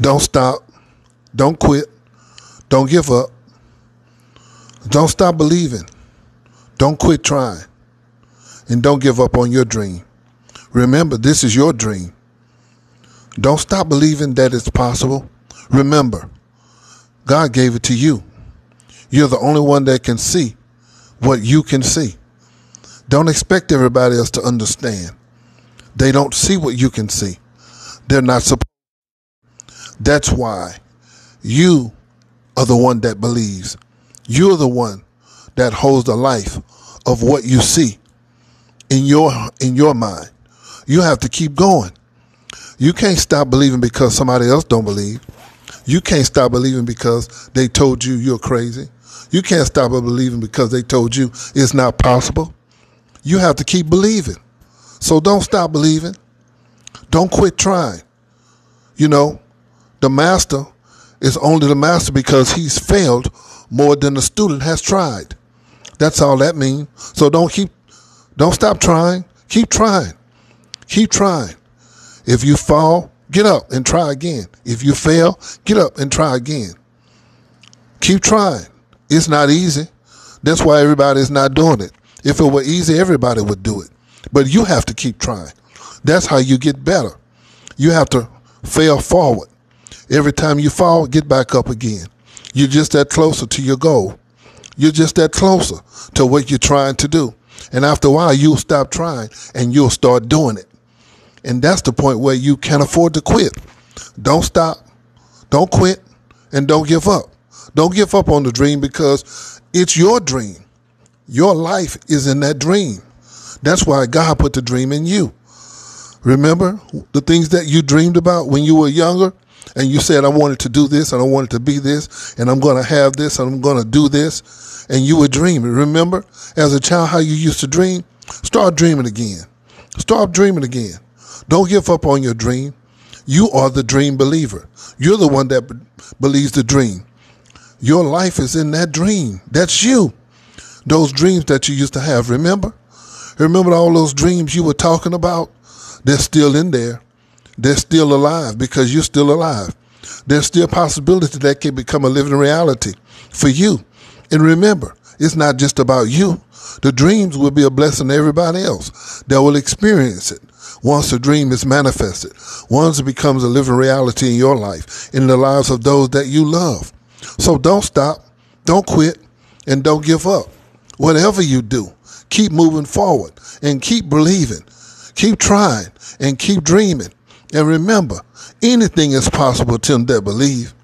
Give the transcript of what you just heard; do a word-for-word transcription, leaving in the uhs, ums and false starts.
Don't stop. Don't quit. Don't give up. Don't stop believing. Don't quit trying. And don't give up on your dream. Remember, this is your dream. Don't stop believing that it's possible. Remember, God gave it to you. You're the only one that can see what you can see. Don't expect everybody else to understand. They don't see what you can see. They're not supposed to. That's why you are the one that believes. You're the one that holds the life of what you see in your in your mind. You have to keep going. You can't stop believing because somebody else don't believe. You can't stop believing because they told you you're crazy. You can't stop believing because they told you it's not possible. You have to keep believing. So don't stop believing. Don't quit trying. You know, the master is only the master because he's failed more than the student has tried. That's all that means. So don't keep, don't stop trying. Keep trying. Keep trying. If you fall, get up and try again. If you fail, get up and try again. Keep trying. It's not easy. That's why everybody's not doing it. If it were easy, everybody would do it. But you have to keep trying. That's how you get better. You have to fail forward. Every time you fall, get back up again. You're just that closer to your goal. You're just that closer to what you're trying to do. And after a while, you'll stop trying and you'll start doing it. And that's the point where you can't afford to quit. Don't stop. Don't quit. And don't give up. Don't give up on the dream because it's your dream. Your life is in that dream. That's why God put the dream in you. Remember the things that you dreamed about when you were younger and you said, I wanted to do this and I wanted to be this and I'm going to have this and I'm going to do this. And you were dreaming. Remember as a child how you used to dream? Start dreaming again. Start dreaming again. Don't give up on your dream. You are the dream believer. You're the one that believes the dream. Your life is in that dream. That's you. Those dreams that you used to have, remember? Remember all those dreams you were talking about? They're still in there. They're still alive because you're still alive. There's still a possibility that can become a living reality for you. And remember, it's not just about you. The dreams will be a blessing to everybody else that will experience it. Once a dream is manifested, once it becomes a living reality in your life, in the lives of those that you love. So don't stop, don't quit, and don't give up. Whatever you do, keep moving forward and keep believing, keep trying and keep dreaming. And remember, anything is possible to them that believe.